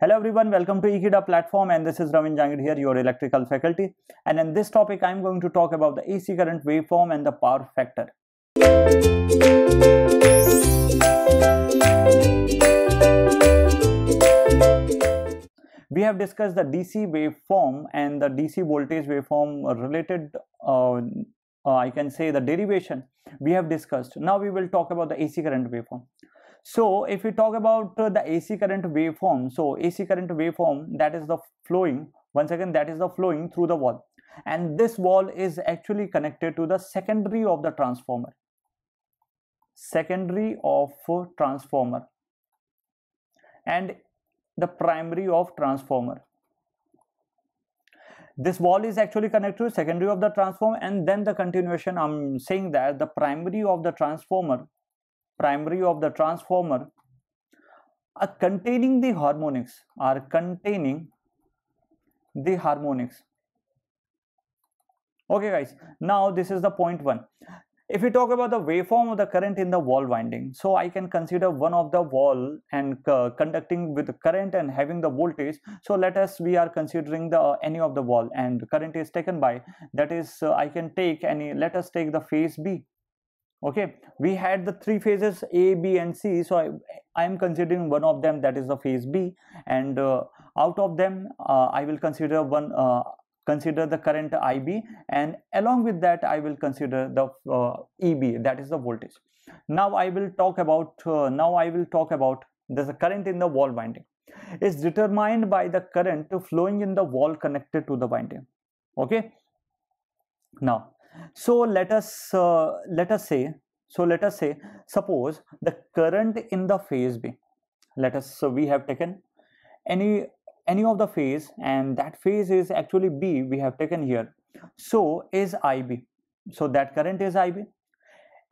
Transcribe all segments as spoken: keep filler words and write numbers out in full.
Hello everyone, welcome to Ekeeda platform, and this is Ravindra Jangid here, your electrical faculty. And in this topic, I'm going to talk about the A C current waveform and the power factor. We have discussed the D C waveform and the D C voltage waveform related, uh, uh, I can say the derivation we have discussed. Now we will talk about the A C current waveform. So if we talk about uh, the A C current waveform, so A C current waveform, that is the flowing, once again that is the flowing through the wall, and this wall is actually connected to the secondary of the transformer, secondary of uh, transformer and the primary of transformer. This wall is actually connected to secondary of the transformer, and then the continuation I'm saying that the primary of the transformer primary of the transformer are containing the harmonics are containing the harmonics. Okay guys, now this is the point one. If we talk about the waveform of the current in the wall winding, so I can consider one of the wall and uh, conducting with the current and having the voltage. So let us, we are considering the uh, any of the wall, and current is taken by, that is uh, I can take any, let us take the phase B. Okay, we had the three phases A, B and C, so I, I am considering one of them, that is the phase B, and uh, out of them uh, I will consider one uh, consider the current I B, and along with that I will consider the uh, E B, that is the voltage. Now I will talk about uh, now I will talk about there's a current in the wall winding is determined by the current flowing in the wall connected to the winding. Okay, now so let us uh, let us say so let us say suppose the current in the phase B, let us so we have taken any any of the phase, and that phase is actually B we have taken here, so is I B, so that current is I B.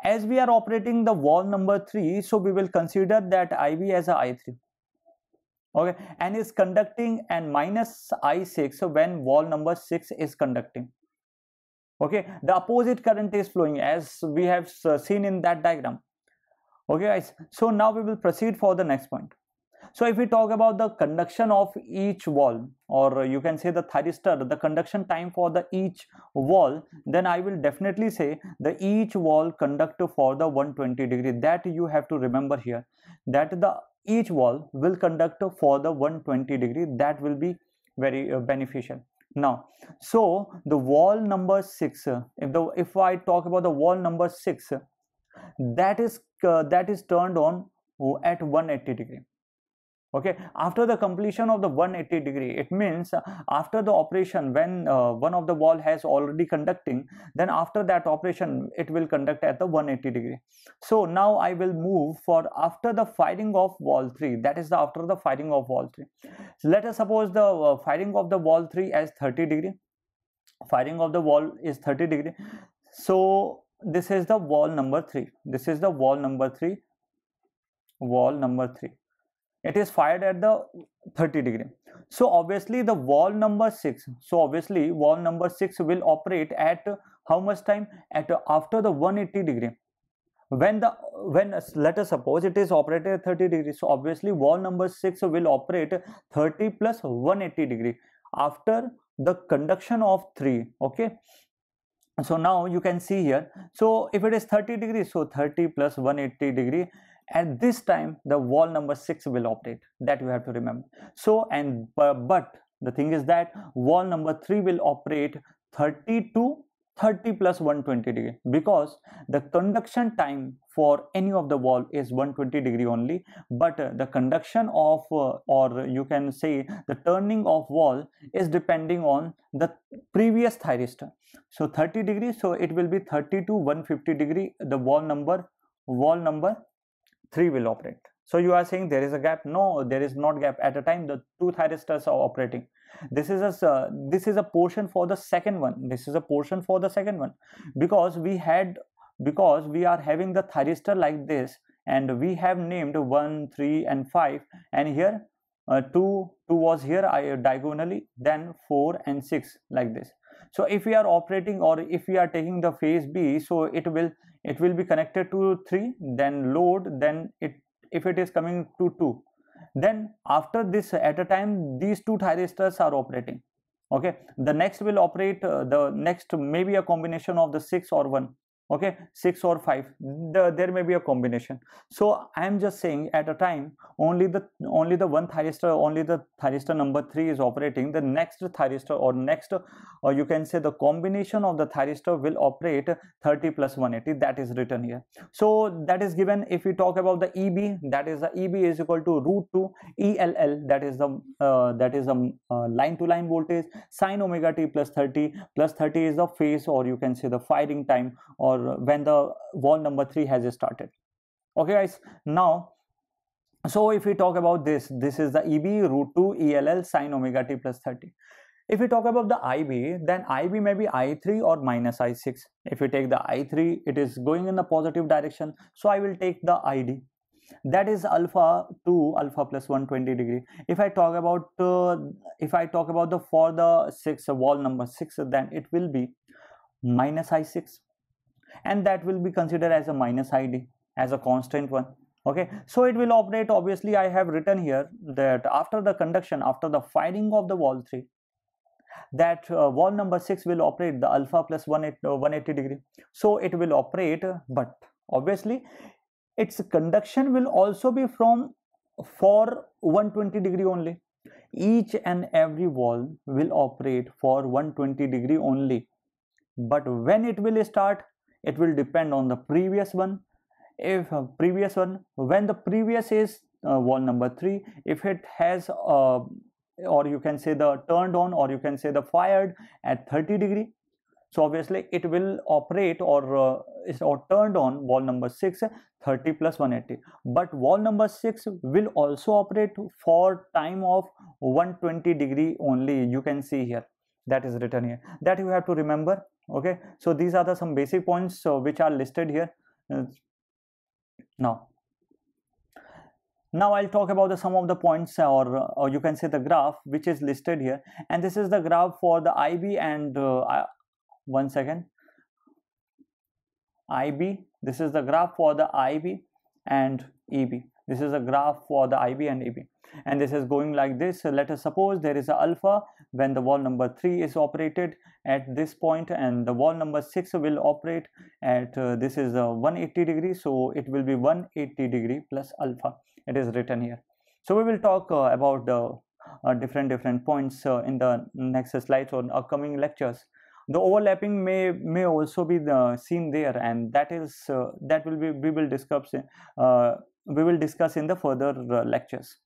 As we are operating the wall number three, so we will consider that I B as a I three. Okay, and is conducting, and minus I six, so when wall number six is conducting. Okay, the opposite current is flowing, as we have seen in that diagram. Okay guys, so now we will proceed for the next point. So if we talk about the conduction of each wall, or you can say the thyristor, the conduction time for the each wall, then I will definitely say the each wall conduct for the one hundred twenty degree, that you have to remember here, that the each wall will conduct for the one hundred twenty degree, that will be very uh, beneficial. Now so the wall number six, if the if I talk about the wall number six, that is uh, that is turned on at one hundred eighty degree. Okay, after the completion of the one hundred eighty degree, it means after the operation, when uh, one of the wall has already conducting, then after that operation it will conduct at the one hundred eighty degree. So now I will move for after the firing of wall three, that is the after the firing of wall three. So let us suppose the uh, firing of the wall three as thirty degree, firing of the wall is thirty degree. So this is the wall number three, this is the wall number three, wall number three. It is fired at the thirty degree. So obviously the wall number six, so obviously wall number six will operate at how much time? At after the one hundred eighty degree. When the when let us suppose it is operated at thirty degree. So obviously wall number six will operate thirty plus one hundred eighty degree after the conduction of three. Okay. So now you can see here. So if it is thirty degree, so thirty plus one hundred eighty degree. At this time the wall number six will operate, that you have to remember. So and uh, but the thing is that wall number three will operate thirty to thirty plus one hundred twenty degree, because the conduction time for any of the wall is one hundred twenty degree only, but uh, the conduction of uh, or you can say the turning of wall is depending on the previous thyristor. So thirty degree, so it will be thirty to one hundred fifty degree, the wall number wall number three will operate. So you are saying there is a gap? No, there is not gap. At a time the two thyristors are operating. This is a uh, this is a portion for the second one. This is a portion for the second one, because we had because we are having the thyristor like this, and we have named one, three, and five, and here uh, two two was here I, diagonally, then four and six like this. So if we are operating, or if we are taking the phase B, so it will it will be connected to three, then load, then it if it is coming to two, Then after this, at a time, these two thyristors are operating. Okay, the next will operate uh, the next, maybe a combination of the six or one. Okay, six or five, the, there may be a combination. So I am just saying, at a time only the only the one thyristor, only the thyristor number three is operating. The next thyristor, or next, or you can say the combination of the thyristor, will operate thirty plus one eighty. That is written here. So that is given. If we talk about the E B, that is the E B is equal to root two E L L, that is the uh, that is the uh, line to line voltage, sine omega t plus thirty. Plus thirty is the phase, or you can say the firing time, or when the wall number three has started. Okay guys, now so if we talk about this, this is the E B, root two E L L sine omega t plus thirty. If we talk about the I B, then I B may be I three or minus I six. If we take the I three, it is going in the positive direction, so I will take the I D, that is alpha two, alpha plus one hundred twenty degree. If I talk about uh, if I talk about the for the six, wall number six, then it will be minus I six, and that will be considered as a minus I D, as a constant one. Okay, so it will operate. Obviously I have written here that after the conduction, after the firing of the wall three, that uh, wall number six will operate the alpha plus one hundred eighty degree. So it will operate, but obviously its conduction will also be from for one hundred twenty degree only. Each and every wall will operate for one hundred twenty degree only, but when it will start, it will depend on the previous one. If uh, previous one, when the previous is uh, wall number three, if it has uh, or you can say the turned on, or you can say the fired at thirty degree, so obviously it will operate or uh, is or turned on wall number six thirty plus one eighty. But wall number six will also operate for time of one hundred twenty degree only. You can see here, that is written here, that you have to remember. Okay, so these are the some basic points uh, which are listed here. Uh, now now I'll talk about the some of the points, or or you can say the graph which is listed here, and this is the graph for the I B and uh, I, one second I B. This is the graph for the I B and E B. This is a graph for the I B and E B, and this is going like this. So let us suppose there is a alpha when the wall number three is operated at this point, and the wall number six will operate at uh, this is a one hundred eighty degree, so it will be one hundred eighty degree plus alpha. It is written here. So we will talk uh, about the uh, different different points uh, in the next slides or upcoming lectures. The overlapping may may also be the seen there, and that is uh, that will be we will discuss uh, we will discuss in the further uh, lectures.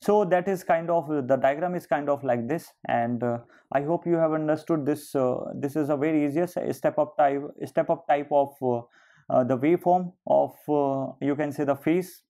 So that is kind of the diagram is kind of like this, and uh, I hope you have understood this. Uh, this is a very easiest step up type step up type of uh, uh, the waveform of uh, you can say the phase.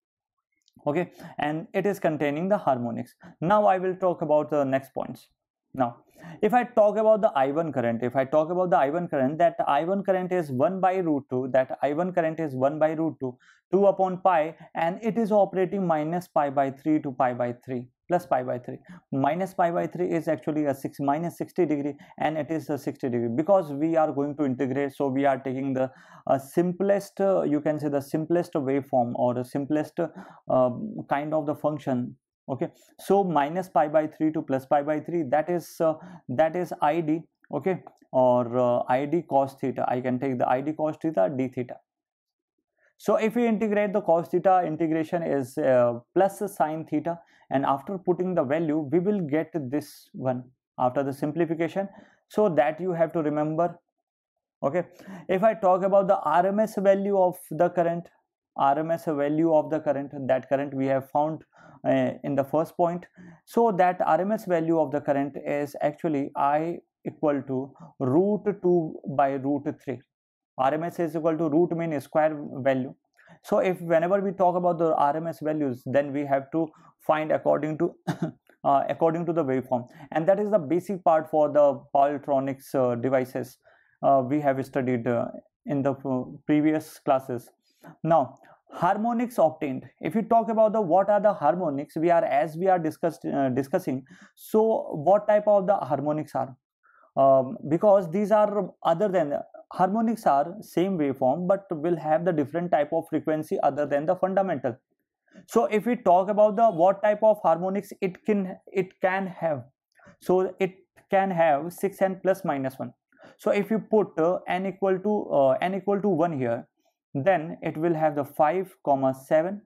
Okay, and it is containing the harmonics. Now I will talk about the next points. Now if I talk about the I one current, if I talk about the I one current, that I one current is one by root two, that I one current is one by root two, two upon pi, and it is operating minus pi by three to pi by three plus pi by three. Minus pi by three is actually a six minus sixty degree, and it is a sixty degree because we are going to integrate. So we are taking the uh, simplest uh, you can say the simplest waveform, or the simplest uh, kind of the function. Okay, so minus pi by three to plus pi by three, that is uh, that is I D. Okay, or uh, I D cos theta. I can take the I D cos theta d theta. So if we integrate, the cos theta integration is uh, plus sine theta, and after putting the value we will get this one after the simplification, so that you have to remember. Okay, if I talk about the R M S value of the current, R M S value of the current, that current we have found uh, in the first point. So that R M S value of the current is actually I equal to root two by root three. R M S is equal to root mean square value. So if whenever we talk about the R M S values, then we have to find according to uh, according to the waveform, and that is the basic part for the polytronics uh, devices uh, we have studied uh, in the previous classes. Now harmonics obtained, if you talk about the what are the harmonics, we are as we are discussed uh, discussing, so what type of the harmonics are, um, because these are other than harmonics are same waveform but will have the different type of frequency other than the fundamental. So if we talk about the what type of harmonics it can it can have, so it can have six and plus minus one. So if you put uh, n equal to uh, n equal to one here, then it will have the five comma seven.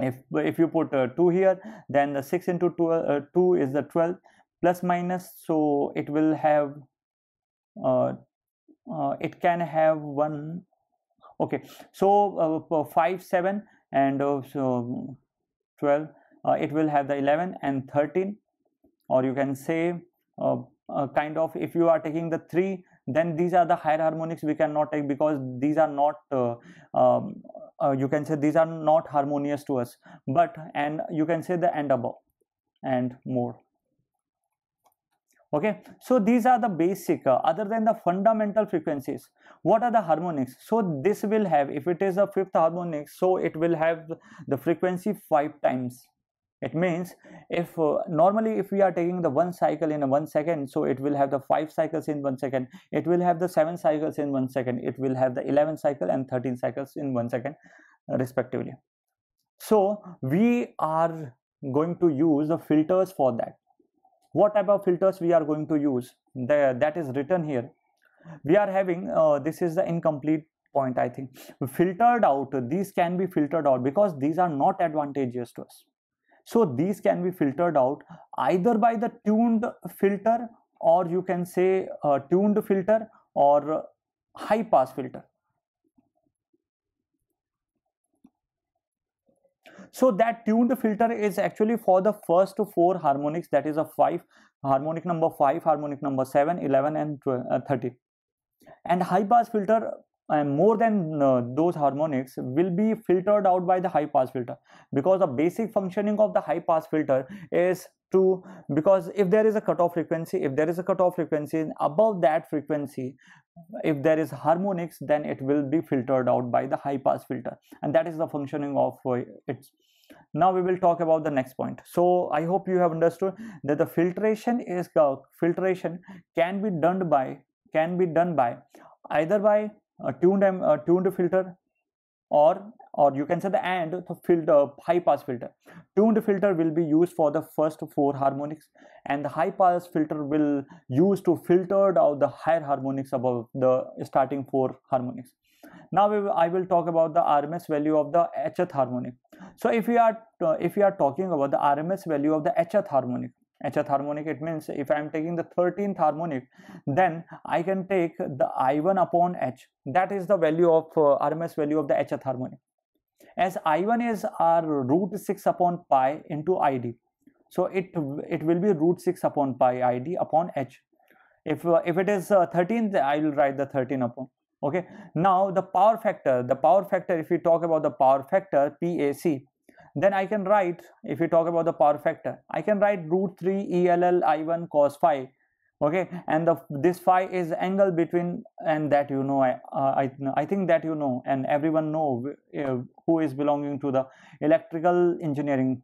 If if you put uh, two here, then the six into two uh, two is the twelve plus minus. So it will have uh, uh, it can have one. Okay, so uh, five seven. And uh, so twelve, uh, it will have the eleven and thirteen, or you can say uh, uh, kind of, if you are taking the three, then these are the higher harmonics we cannot take, because these are not uh, um, uh, you can say these are not harmonious to us, but and you can say the and above and more. Okay, so these are the basic, uh, other than the fundamental frequencies, what are the harmonics? So this will have, if it is a fifth harmonic, so it will have the frequency five times. It means if uh, normally if we are taking the one cycle in a one second, so it will have the five cycles in one second, it will have the seven cycles in one second, it will have the eleven cycle and thirteen cycles in one second uh, respectively. So we are going to use the filters for that. What type of filters we are going to use? The, that is written here. We are having, uh, this is the incomplete point I think. Filtered out, these can be filtered out because these are not advantageous to us. So these can be filtered out either by the tuned filter, or you can say uh, tuned filter or high pass filter. So that tuned filter is actually for the first four harmonics, that is a five, harmonic number five, harmonic number seven, eleven and twelve, uh, thirteen. And high pass filter uh, more than uh, those harmonics will be filtered out by the high pass filter, because the basic functioning of the high pass filter is to, because if there is a cutoff frequency, if there is a cutoff frequency and above that frequency, if there is harmonics, then it will be filtered out by the high pass filter, and that is the functioning of it. Now we will talk about the next point. So I hope you have understood that the filtration is uh, filtration can be done by can be done by either by a tuned uh, tuned filter, or or you can say the and the filter high pass filter. Tuned filter will be used for the first four harmonics, and the high pass filter will use to filter out the higher harmonics above the starting four harmonics. Now we will, I will talk about the R M S value of the hth harmonic. So if we are uh, if we are talking about the R M S value of the hth harmonic, hth harmonic, it means if I am taking the thirteenth harmonic, then I can take the I one upon h. That is the value of uh, R M S value of the hth harmonic, as I one is our root six upon pi into I D. So it it will be root six upon pi I D upon h. If uh, if it is uh, thirteen, I will write the thirteen upon. Okay. Now the power factor, the power factor, if we talk about the power factor P A C, then I can write, if we talk about the power factor, I can write root three E L L I one cos phi. Okay, and the this phi is angle between, and that you know, I uh, I I think that you know, and everyone know uh, who is belonging to the electrical engineering.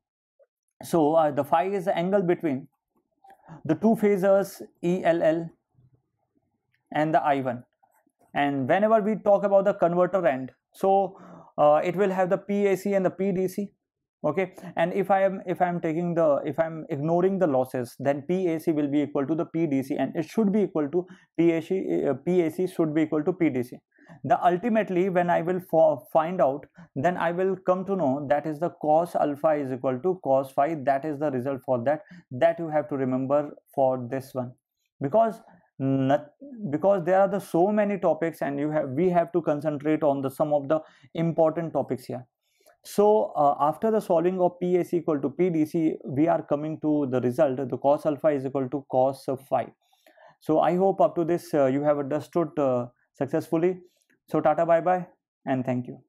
So uh, the phi is the angle between the two phasors E L L and the I one, and whenever we talk about the converter end, so uh, it will have the P A C and the P D C. Okay, and if I am if I am taking the if I am ignoring the losses, then P A C will be equal to the P D C, and it should be equal to P A C. Uh, P A C should be equal to P D C. The ultimately, when I will find out, then I will come to know that is the cos alpha is equal to cos phi. That is the result for that. That you have to remember for this one, because not, because there are the so many topics, and you have we have to concentrate on the some of the important topics here. So uh, after the solving of P A C equal to P D C, we are coming to the result, the cos alpha is equal to cos phi. So I hope up to this uh, you have understood uh, successfully. So tata, bye bye, and thank you.